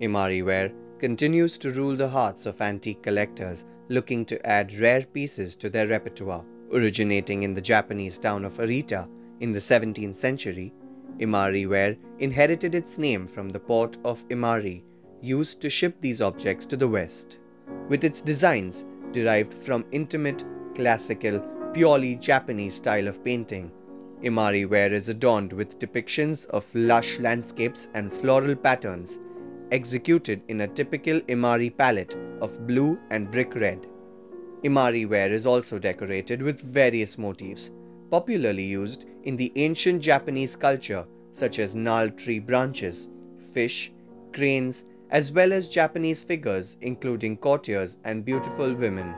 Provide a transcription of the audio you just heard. Imari ware continues to rule the hearts of antique collectors looking to add rare pieces to their repertoire. Originating in the Japanese town of Arita in the 17th century, Imari ware inherited its name from the port of Imari, used to ship these objects to the West. With its designs derived from intimate, classical, purely Japanese style of painting, Imari ware is adorned with depictions of lush landscapes and floral patterns, executed in a typical Imari palette of blue and brick red. Imari ware is also decorated with various motifs, popularly used in the ancient Japanese culture, such as gnarled tree branches, fish, cranes, as well as Japanese figures including courtiers and beautiful women.